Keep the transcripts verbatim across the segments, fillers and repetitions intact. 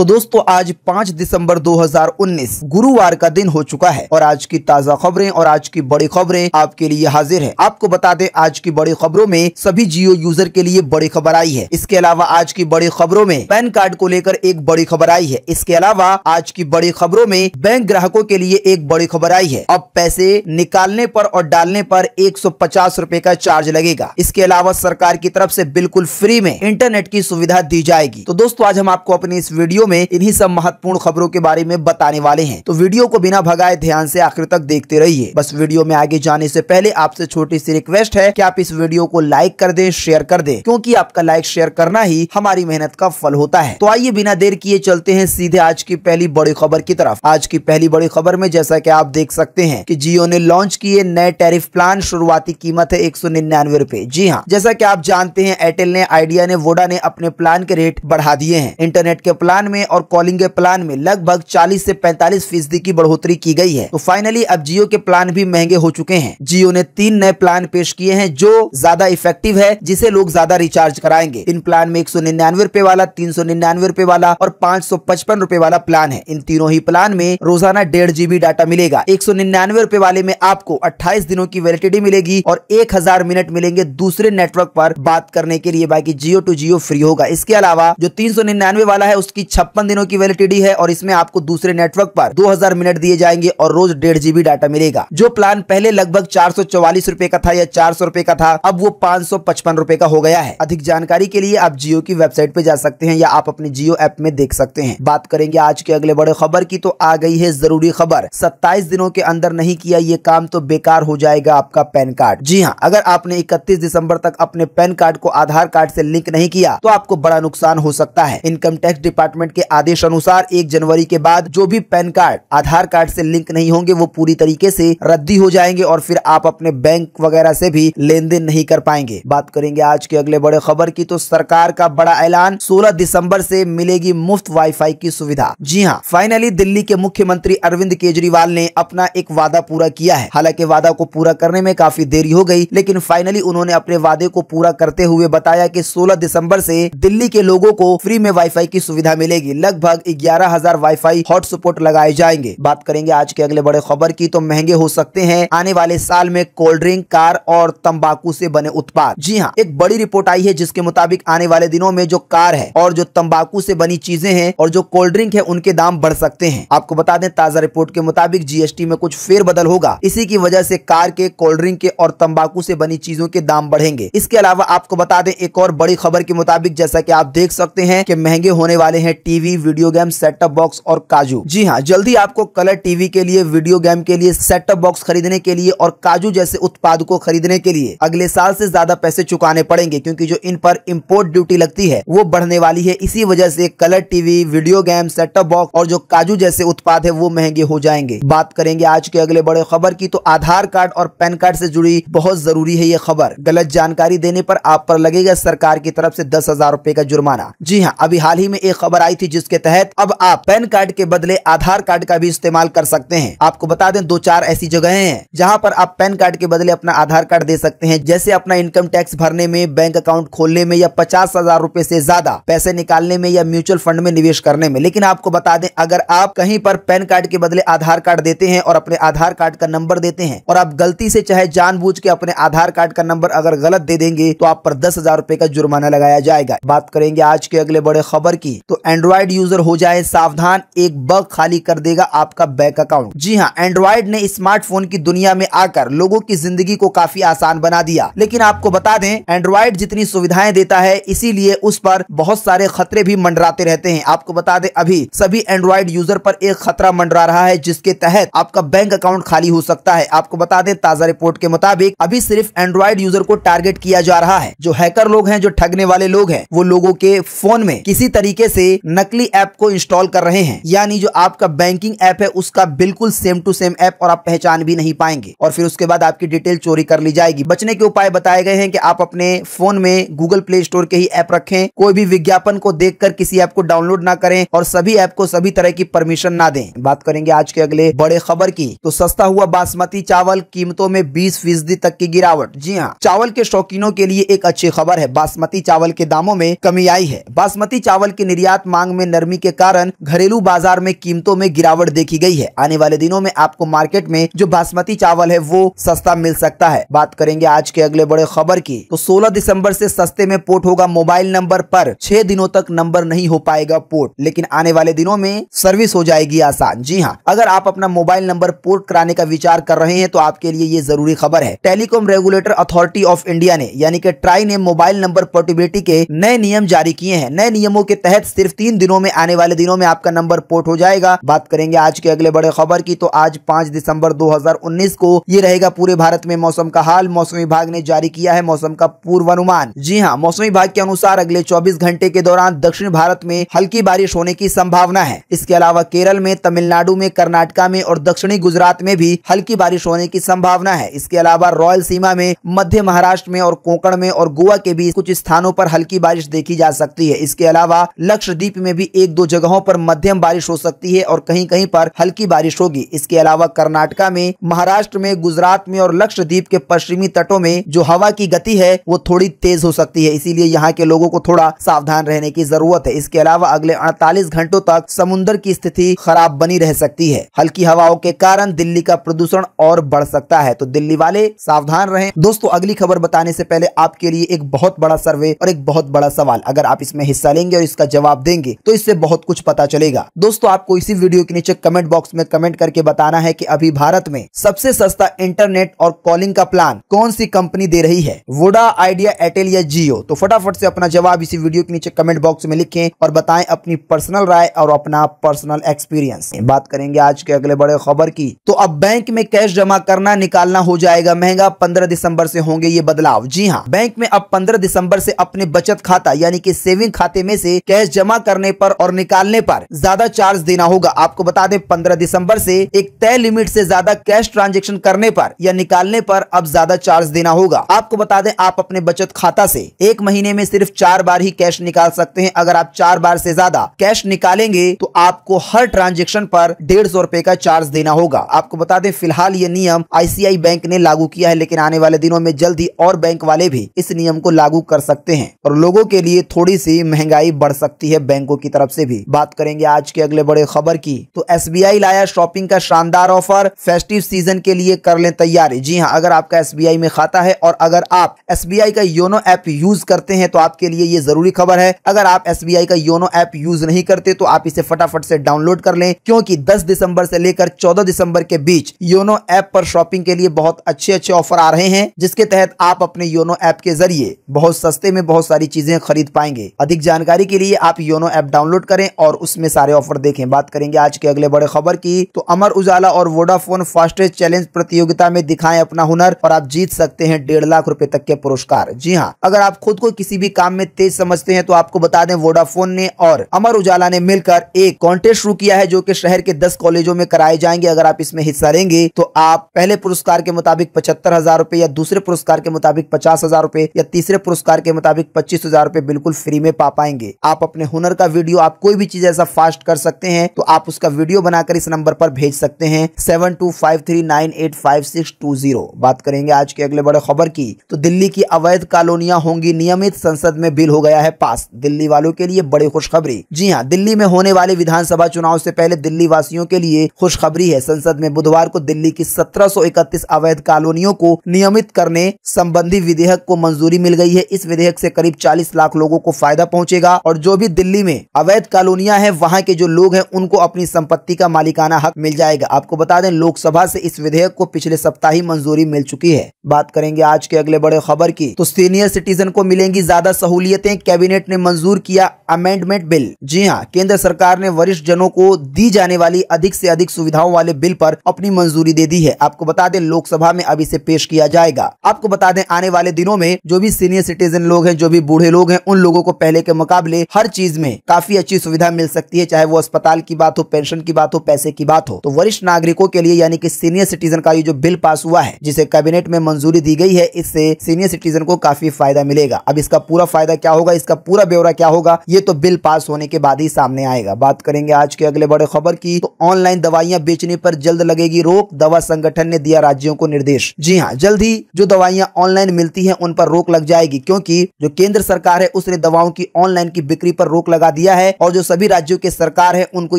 तो दोस्तों आज पाँच दिसंबर दो हज़ार उन्नीस गुरुवार का दिन हो चुका है और आज की ताज़ा खबरें और आज की बड़ी खबरें आपके लिए हाजिर है। आपको बता दें आज की बड़ी खबरों में सभी जियो यूजर के लिए बड़ी खबर आई है। इसके अलावा आज की बड़ी खबरों में पैन कार्ड को लेकर एक बड़ी खबर आई है। इसके अलावा आज की बड़ी खबरों में बैंक ग्राहकों के लिए एक बड़ी खबर आई है। अब पैसे निकालने पर और डालने पर एक सौ पचास रूपए का चार्ज लगेगा। इसके अलावा सरकार की तरफ से बिल्कुल फ्री में इंटरनेट की सुविधा दी जाएगी। तो दोस्तों आज हम आपको अपने इस वीडियो में इन्हीं सब महत्वपूर्ण खबरों के बारे में बताने वाले हैं, तो वीडियो को बिना भगाए ध्यान से आखिर तक देखते रहिए। बस वीडियो में आगे जाने से पहले आपसे छोटी सी रिक्वेस्ट है कि आप इस वीडियो को लाइक कर दें, शेयर कर दें, क्योंकि आपका लाइक शेयर करना ही हमारी मेहनत का फल होता है। तो आइए बिना देर किए चलते हैं सीधे आज की पहली बड़ी खबर की तरफ। आज की पहली बड़ी खबर में जैसा कि आप देख सकते हैं कि जियो ने लॉन्च किए नए टैरिफ प्लान, शुरुआती कीमत है एक सौ निन्यानवे रूपए। जी हाँ, जैसा कि आप जानते हैं एयरटेल ने, आइडिया ने, वोडा ने अपने प्लान के रेट बढ़ा दिए हैं। इंटरनेट के प्लान में और कॉलिंग के प्लान में लगभग चालीस से पैंतालीस फीसदी की बढ़ोतरी की गई है। तो फाइनली अब जियो के प्लान भी महंगे हो चुके हैं। जियो ने तीन नए प्लान पेश किए हैं जो ज्यादा इफेक्टिव है, जिसे लोग ज्यादा रिचार्ज कराएंगे। इन प्लान में एक सौ निन्यानवे रूपए वाला, तीन सौ निन्यानवे रूपए वाला और पाँच सौ पचपन रूपए वाला प्लान है। इन तीनों ही प्लान में रोजाना डेढ़ जीबी डाटा मिलेगा। एक सौ निन्यानवे रूपए वाले में आपको अट्ठाईस दिनों की वैलिडिटी मिलेगी और एक हजार मिनट मिलेंगे दूसरे नेटवर्क पर बात करने के लिए। बाकी जियो टू जियो फ्री होगा। इसके अलावा जो तीन सौ निन्यानवे वाला है उसकी छप्पन दिनों की वैलिडिटी है और इसमें आपको दूसरे नेटवर्क पर दो हज़ार मिनट दिए जाएंगे और रोज डेढ़ जीबी डाटा मिलेगा। जो प्लान पहले लगभग चार सौ चौवालीस रूपए का था या चार सौ रूपए का था, अब वो पाँच सौ पचपन रूपए का हो गया है। अधिक जानकारी के लिए आप जियो की वेबसाइट पे जा सकते हैं या आप अपने जियो ऐप में देख सकते हैं। बात करेंगे आज के अगले बड़े खबर की, तो आ गई है जरूरी खबर। सत्ताईस दिनों के अंदर नहीं किया ये काम तो बेकार हो जाएगा आपका पैन कार्ड। जी हाँ, अगर आपने इकतीस दिसंबर तक अपने पैन कार्ड को आधार कार्ड से लिंक नहीं किया तो आपको बड़ा नुकसान हो सकता है। इनकम टैक्स डिपार्टमेंट के आदेश अनुसार एक जनवरी के बाद जो भी पैन कार्ड आधार कार्ड से लिंक नहीं होंगे वो पूरी तरीके से रद्दी हो जाएंगे और फिर आप अपने बैंक वगैरह से भी लेन देन नहीं कर पाएंगे। बात करेंगे आज के अगले बड़े खबर की, तो सरकार का बड़ा ऐलान, सोलह दिसंबर से मिलेगी मुफ्त वाईफाई की सुविधा। जी हाँ, फाइनली दिल्ली के मुख्यमंत्री अरविंद केजरीवाल ने अपना एक वादा पूरा किया है। हालांकि वादा को पूरा करने में काफी देरी हो गई, लेकिन फाइनली उन्होंने अपने वादे को पूरा करते हुए बताया कि सोलह दिसंबर से दिल्ली के लोगों को फ्री में वाईफाई की सुविधा मिलेगी। लगभग ग्यारह हजार वाईफाई हॉटस्पॉट लगाए जाएंगे। बात करेंगे आज के अगले बड़े खबर की, तो महंगे हो सकते हैं आने वाले साल में कोल्ड ड्रिंक, कार और तंबाकू से बने उत्पाद। जी हाँ, एक बड़ी रिपोर्ट आई है जिसके मुताबिक आने वाले दिनों में जो कार है और जो तंबाकू से बनी चीजें हैं और जो कोल्ड ड्रिंक है उनके दाम बढ़ सकते हैं। आपको बता दें ताजा रिपोर्ट के मुताबिक जीएसटी में कुछ फेरबदल होगा, इसी की वजह से कार के, कोल्ड ड्रिंक के और तंबाकू से बनी चीजों के दाम बढ़ेंगे। इसके अलावा आपको बता दें एक और बड़ी खबर के मुताबिक जैसा कि आप देख सकते हैं कि महंगे होने वाले हैं TV, video game, set top box और काजू। जी हाँ, जल्दी आपको कलर टीवी के लिए, वीडियो गेम के लिए, सेट टॉप बॉक्स खरीदने के लिए और काजू जैसे उत्पाद को खरीदने के लिए अगले साल से ज्यादा पैसे चुकाने पड़ेंगे, क्योंकि जो इन पर इम्पोर्ट ड्यूटी लगती है वो बढ़ने वाली है। इसी वजह से colour TV, video game, set top box और जो काजू जैसे उत्पाद है वो महंगे हो जाएंगे। बात करेंगे आज के अगले बड़े खबर की, तो आधार कार्ड और पैन कार्ड से जुड़ी बहुत जरूरी है ये खबर। गलत जानकारी देने पर आप पर लगेगा सरकार की तरफ से दस हजार रूपए का जुर्माना। जी हाँ, अभी हाल ही में एक खबर आई थी जिसके तहत अब आप पैन कार्ड के बदले आधार कार्ड का भी इस्तेमाल कर सकते हैं। आपको बता दें दो चार ऐसी जगह हैं जहां पर आप पैन कार्ड के बदले अपना आधार कार्ड दे सकते हैं, जैसे अपना इनकम टैक्स भरने में, बैंक अकाउंट खोलने में या पचास हजार रूपए से ज्यादा पैसे निकालने में या म्यूचुअल फंड में निवेश करने में। लेकिन आपको बता दें अगर आप कहीं पर पैन कार्ड के बदले आधार कार्ड देते हैं और अपने आधार कार्ड का नंबर देते हैं और आप गलती से, चाहे जानबूझ के, अपने आधार कार्ड का नंबर अगर गलत दे देंगे तो आप पर दस हजार रूपए का जुर्माना लगाया जाएगा। बात करेंगे आज के अगले बड़े खबर की, तो एंड्रॉइड यूजर हो जाए सावधान, एक बग खाली कर देगा आपका बैंक अकाउंट। जी हाँ, एंड्रॉइड ने स्मार्टफोन की दुनिया में आकर लोगों की जिंदगी को काफी आसान बना दिया, लेकिन आपको बता दें एंड्रॉइड जितनी सुविधाएं देता है इसीलिए उस पर बहुत सारे खतरे भी मंडराते रहते हैं। आपको बता दें अभी सभी एंड्रॉइड यूजर पर एक खतरा मंडरा रहा है जिसके तहत आपका बैंक अकाउंट खाली हो सकता है। आपको बता दें ताजा रिपोर्ट के मुताबिक अभी सिर्फ एंड्रॉइड यूजर को टारगेट किया जा रहा है। जो हैकर लोग हैं, जो ठगने वाले लोग हैं, वो लोगों के फोन में किसी तरीके से नकली ऐप को इंस्टॉल कर रहे हैं, यानी जो आपका बैंकिंग ऐप है उसका बिल्कुल सेम टू सेम ऐप, और आप पहचान भी नहीं पाएंगे और फिर उसके बाद आपकी डिटेल चोरी कर ली जाएगी। बचने के उपाय बताए गए हैं कि आप अपने फोन में गूगल प्ले स्टोर के ही ऐप रखें, कोई भी विज्ञापन को देखकर किसी ऐप को डाउनलोड ना करें और सभी ऐप को सभी तरह की परमिशन ना दें। बात करेंगे आज के अगले बड़े खबर की, तो सस्ता हुआ बासमती चावल, कीमतों में बीस फीसदी तक की गिरावट। जी हाँ, चावल के शौकीनों के लिए एक अच्छी खबर है। बासमती चावल के दामों में कमी आई है। बासमती चावल की निर्यात मांग मांग में नरमी के कारण घरेलू बाजार में कीमतों में गिरावट देखी गई है। आने वाले दिनों में आपको मार्केट में जो बासमती चावल है वो सस्ता मिल सकता है। बात करेंगे आज के अगले बड़े खबर की, तो सोलह दिसंबर से सस्ते में पोर्ट होगा मोबाइल नंबर पर। छह दिनों तक नंबर नहीं हो पाएगा पोर्ट, लेकिन आने वाले दिनों में सर्विस हो जाएगी आसान। जी हाँ, अगर आप अपना मोबाइल नंबर पोर्ट कराने का विचार कर रहे हैं तो आपके लिए ये जरूरी खबर है। Telecom regulator authority of India ने यानी कि ट्राई ने मोबाइल नंबर पोर्टेबिलिटी के नए नियम जारी किए हैं। नए नियमों के तहत सिर्फ तीन दिनों में आने वाले दिनों में आपका नंबर पोर्ट हो जाएगा। बात करेंगे आज के अगले बड़े खबर की, तो आज पाँच दिसंबर दो हजार उन्नीस को ये रहेगा पूरे भारत में मौसम का हाल। मौसम विभाग ने जारी किया है मौसम का पूर्वानुमान। जी हाँ, मौसम विभाग के अनुसार अगले चौबीस घंटे के दौरान दक्षिण भारत में हल्की बारिश होने की संभावना है। इसके अलावा केरल में, तमिलनाडु में, कर्नाटका में और दक्षिणी गुजरात में भी हल्की बारिश होने की संभावना है। इसके अलावा रॉयल सीमा में, मध्य महाराष्ट्र में और कोंकण में और गोवा के बीच कुछ स्थानों पर हल्की बारिश देखी जा सकती है। इसके अलावा लक्षद्वीप में भी एक दो जगहों पर मध्यम बारिश हो सकती है और कहीं कहीं पर हल्की बारिश होगी। इसके अलावा कर्नाटका में, महाराष्ट्र में, गुजरात में और लक्षद्वीप के पश्चिमी तटों में जो हवा की गति है वो थोड़ी तेज हो सकती है, इसीलिए यहाँ के लोगों को थोड़ा सावधान रहने की जरूरत है। इसके अलावा अगले अड़तालीस घंटों तक समुद्र की स्थिति खराब बनी रह सकती है। हल्की हवाओं के कारण दिल्ली का प्रदूषण और बढ़ सकता है, तो दिल्ली वाले सावधान रहें। दोस्तों, अगली खबर बताने से पहले आपके लिए एक बहुत बड़ा सर्वे और एक बहुत बड़ा सवाल, अगर आप इसमें हिस्सा लेंगे और इसका जवाब देंगे तो इससे बहुत कुछ पता चलेगा। दोस्तों, आपको इसी वीडियो के नीचे कमेंट बॉक्स में कमेंट करके बताना है कि अभी भारत में सबसे सस्ता इंटरनेट और कॉलिंग का प्लान कौन सी कंपनी दे रही है, वोडा, आइडिया, एयरटेल या जियो। तो फटाफट से अपना जवाब इसी वीडियो के नीचे कमेंट बॉक्स में लिखें और बताएं अपनी पर्सनल राय और अपना पर्सनल एक्सपीरियंस। बात करेंगे आज के अगले बड़े खबर की, तो अब बैंक में कैश जमा करना निकालना हो जाएगा महंगा। पंद्रह दिसंबर से होंगे ये बदलाव। जी हाँ, बैंक में अब पंद्रह दिसंबर से अपने बचत खाता यानी कि सेविंग खाते में से कैश जमा करने पर और निकालने पर ज्यादा चार्ज देना होगा। आपको बता दें, पंद्रह दिसंबर से एक तय लिमिट से ज्यादा कैश ट्रांजैक्शन करने पर या निकालने पर अब ज्यादा चार्ज देना होगा। आपको बता दें, आप अपने बचत खाता से एक महीने में सिर्फ चार बार ही कैश निकाल सकते हैं। अगर आप चार बार से ज्यादा कैश निकालेंगे तो आपको हर ट्रांजैक्शन पर डेढ़ सौ रूपये का चार्ज देना होगा। आपको बता दें, फिलहाल ये नियम आईसीआईसीआई बैंक ने लागू किया है, लेकिन आने वाले दिनों में जल्द ही और बैंक वाले भी इस नियम को लागू कर सकते हैं और लोगों के लिए थोड़ी सी महंगाई बढ़ सकती है बैंकों की तरफ से भी। बात करेंगे आज के अगले बड़े खबर की, तो एसबीआई लाया शॉपिंग का शानदार ऑफर। फेस्टिव सीजन के लिए कर लें तैयारी। जी हाँ, अगर आपका एसबीआई में खाता है और अगर आप एसबीआई का योनो ऐप यूज करते हैं तो आपके लिए ये जरूरी खबर है। अगर आप एसबीआई का योनो ऐप यूज नहीं करते तो आप इसे फटाफट से डाउनलोड कर लें, क्योंकि दस दिसंबर से लेकर चौदह दिसंबर के बीच योनो ऐप पर शॉपिंग के लिए बहुत अच्छे अच्छे ऑफर आ रहे हैं, जिसके तहत आप अपने योनो ऐप के जरिए बहुत सस्ते में बहुत सारी चीजें खरीद पाएंगे। अधिक जानकारी के लिए आप योनो ऐप डाउनलोड करें और उसमें सारे ऑफर देखें। बात करेंगे आज के अगले बड़े खबर की, तो अमर उजाला और वोडाफोन फास्टेस्ट चैलेंज प्रतियोगिता में दिखाएं अपना हुनर और आप जीत सकते हैं डेढ़ लाख रुपए तक के पुरस्कार। जी हाँ, अगर आप खुद को किसी भी काम में तेज समझते हैं तो आपको बता दें, वोडाफोन ने और अमर उजाला ने मिलकर एक कॉन्टेस्ट शुरू किया है जो कि शहर के दस कॉलेजों में कराए जाएंगे। अगर आप इसमें हिस्सा लेंगे तो आप पहले पुरस्कार के मुताबिक पचहत्तर हजार रूपए या दूसरे पुरस्कार के मुताबिक पचास हजार रूपए या तीसरे पुरस्कार के मुताबिक पच्चीस हजार रूपए बिल्कुल फ्री में पा पाएंगे। आप अपने हुनर का वीडियो, आप कोई भी चीज ऐसा फास्ट कर सकते हैं तो आप उसका वीडियो बनाकर इस नंबर पर भेज सकते हैं seven two five three nine eight five six two zero. बात करेंगे आज के अगले बड़े खबर की, तो दिल्ली की अवैध कॉलोनियां होंगी नियमित। संसद में बिल हो गया है पास। दिल्ली वालों के लिए बड़ी खुशखबरी। जी हाँ, दिल्ली में होने वाले विधानसभा चुनाव से पहले दिल्ली वासियों के लिए खुशखबरी है। संसद में बुधवार को दिल्ली की सत्रह सौ इकतीस अवैध कॉलोनियों को नियमित करने संबंधी विधेयक को मंजूरी मिल गई है। इस विधेयक से करीब चालीस लाख लोगों को फायदा पहुंचेगा और जो भी दिल्ली में अवैध कॉलोनियां हैं वहां के जो लोग हैं उनको अपनी संपत्ति का मालिकाना हक मिल जाएगा। आपको बता दें, लोकसभा से इस विधेयक को पिछले सप्ताह ही मंजूरी मिल चुकी है। बात करेंगे आज के अगले बड़े खबर की, तो सीनियर सिटीजन को मिलेंगी ज्यादा सहूलियतें। कैबिनेट ने मंजूर किया अमेंडमेंट बिल। जी हाँ, केंद्र सरकार ने वरिष्ठ जनों को दी जाने वाली अधिक से अधिक सुविधाओं वाले बिल पर अपनी मंजूरी दे दी है। आपको बता दें, लोकसभा में अब इसे पेश किया जाएगा। आपको बता दें, आने वाले दिनों में जो भी सीनियर सिटीजन लोग हैं, जो भी बूढ़े लोग हैं, उन लोगों को पहले के मुकाबले हर चीज में काफी अच्छी सुविधा मिल सकती है, चाहे वो अस्पताल की बात हो, पेंशन की बात हो, पैसे की बात हो। तो वरिष्ठ नागरिकों के लिए यानी कि सीनियर सिटीजन का ये जो बिल पास हुआ है, जिसे कैबिनेट में मंजूरी दी गई है, इससे सीनियर सिटीजन को काफी फायदा मिलेगा। अब इसका पूरा फायदा क्या होगा, इसका पूरा ब्यौरा क्या होगा, ये तो बिल पास होने के बाद ही सामने आएगा। बात करेंगे आज के अगले बड़े खबर की, तो ऑनलाइन दवाइयां बेचने पर जल्द लगेगी रोक। दवा संगठन ने दिया राज्यों को निर्देश। जी हाँ, जल्द ही जो दवाइयां ऑनलाइन मिलती हैं उन पर रोक लग जाएगी, क्योंकि जो केंद्र सरकार है उसने दवाओं की ऑनलाइन की बिक्री पर रोक लगा बढ़ा दिया है और जो सभी राज्यों के सरकार है उनको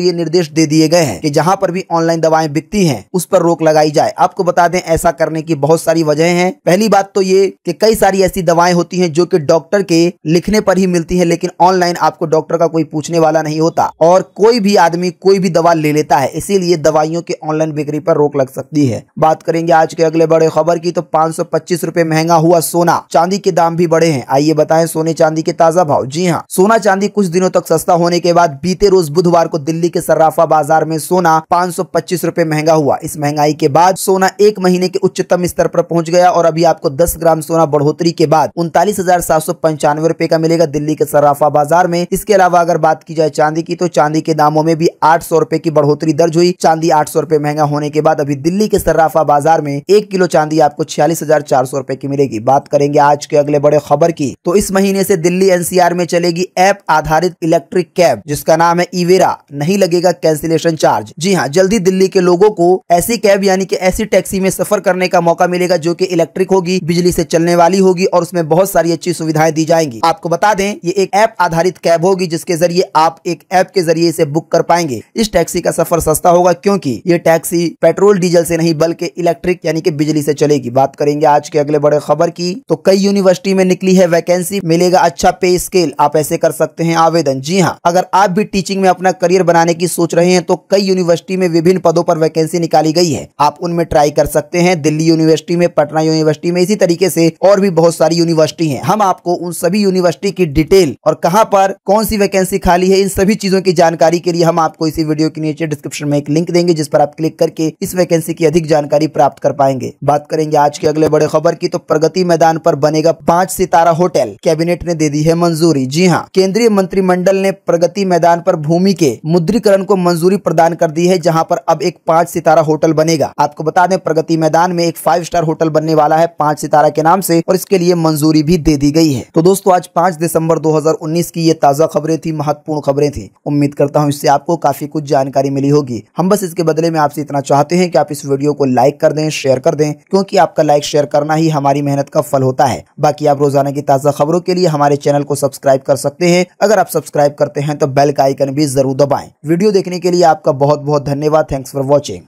ये निर्देश दे दिए गए हैं कि जहाँ पर भी ऑनलाइन दवाएं बिकती हैं उस पर रोक लगाई जाए। आपको बता दें ऐसा करने की बहुत सारी वजह हैं। पहली बात तो ये कि कई सारी ऐसी दवाएं होती हैं जो कि डॉक्टर के लिखने पर ही मिलती हैं, लेकिन ऑनलाइन आपको डॉक्टर का कोई पूछने वाला नहीं होता और कोई भी आदमी कोई भी दवा ले लेता है, इसीलिए दवाइयों के ऑनलाइन बिक्री पर रोक लग सकती है। बात करेंगे आज के अगले बड़े खबर की तो पाँच सौ पच्चीस रूपए महंगा हुआ सोना, चांदी के दाम भी बढ़े हैं। आइए बताएं सोने चांदी के ताजा भाव। जी हाँ, सोना चांदी कुछ दिनों तक सस्ता होने के बाद बीते रोज बुधवार को दिल्ली के सर्राफा बाजार में सोना पाँच सौ पच्चीस रूपए महंगा हुआ। इस महंगाई के बाद सोना एक महीने के उच्चतम स्तर पर पहुंच गया और अभी आपको दस ग्राम सोना बढ़ोतरी के बाद उनतालीस हजार सात सौ पंचानवे रूपए का मिलेगा दिल्ली के सर्राफा बाजार में। इसके अलावा अगर बात की जाए चांदी की तो चांदी के दामों में भी आठ सौ रूपए की बढ़ोतरी दर्ज हुई। चांदी आठ सौ रूपए महंगा होने के बाद अभी दिल्ली के सर्राफा बाजार में एक किलो चांदी आपको छियालीस हजार चार सौ रूपए की मिलेगी। बात करेंगे आज के अगले बड़े खबर की तो इस महीने से दिल्ली एनसीआर में चलेगी ऐप आधारित इलेक्ट्रिक कैब जिसका नाम है इवेरा, नहीं लगेगा कैंसिलेशन चार्ज। जी हाँ, जल्दी दिल्ली के लोगों को ऐसी कैब यानी कि ऐसी टैक्सी में सफर करने का मौका मिलेगा जो कि इलेक्ट्रिक होगी, बिजली से चलने वाली होगी और उसमें बहुत सारी अच्छी सुविधाएं दी जाएंगी। आपको बता दें ये एक ऐप आधारित कैब होगी जिसके जरिए आप एक ऐप के जरिए इसे बुक कर पाएंगे। इस टैक्सी का सफर सस्ता होगा क्योंकि ये टैक्सी पेट्रोल डीजल से नहीं बल्कि इलेक्ट्रिक यानी कि बिजली से चलेगी। बात करेंगे आज के अगले बड़े खबर की तो कई यूनिवर्सिटी में निकली है वैकेंसी, मिलेगा अच्छा पे स्केल। आप ऐसे कर सकते हैं आवेदन। जी हाँ, अगर आप भी टीचिंग में अपना करियर बनाने की सोच रहे हैं तो कई यूनिवर्सिटी में विभिन्न पदों पर वैकेंसी निकाली गई है, आप उनमें ट्राई कर सकते हैं। दिल्ली यूनिवर्सिटी में, पटना यूनिवर्सिटी में, इसी तरीके से और भी बहुत सारी यूनिवर्सिटी हैं। हम आपको उन सभी यूनिवर्सिटी की डिटेल और कहाँ पर कौन सी वैकेंसी खाली है इन सभी चीजों की जानकारी के लिए हम आपको इसी वीडियो के नीचे डिस्क्रिप्शन में एक लिंक देंगे जिस पर आप क्लिक करके इस वैकेंसी की अधिक जानकारी प्राप्त कर पाएंगे। बात करेंगे आज के अगले बड़े खबर की तो प्रगति मैदान पर बनेगा पांच सितारा होटल, कैबिनेट ने दे दी है मंजूरी। जी हाँ, केंद्रीय मंत्रिमंडल ने प्रगति मैदान पर भूमि के मुद्रीकरण को मंजूरी प्रदान कर दी है जहाँ पर अब एक पांच सितारा होटल बनेगा। आपको बता दें प्रगति मैदान में एक फाइव स्टार होटल बनने वाला है पांच सितारा के नाम से और इसके लिए मंजूरी भी दे दी गई है। तो दोस्तों आज पाँच दिसंबर दो हजार उन्नीस की ये ताजा खबरें थी, महत्वपूर्ण खबरें थी। उम्मीद करता हूँ इससे आपको काफी कुछ जानकारी मिली होगी। हम बस इसके बदले में आपसे इतना चाहते हैं कि आप इस वीडियो को लाइक कर दें, शेयर कर दें, क्योंकि आपका लाइक शेयर करना ही हमारी मेहनत का फल होता है। बाकी आप रोजाना की ताजा खबरों के लिए हमारे चैनल को सब्सक्राइब कर सकते हैं। अगर आप सब्सक्राइब करते हैं तो बेल का आइकन भी जरूर दबाएं। वीडियो देखने के लिए आपका बहुत बहुत धन्यवाद। Thanks for watching.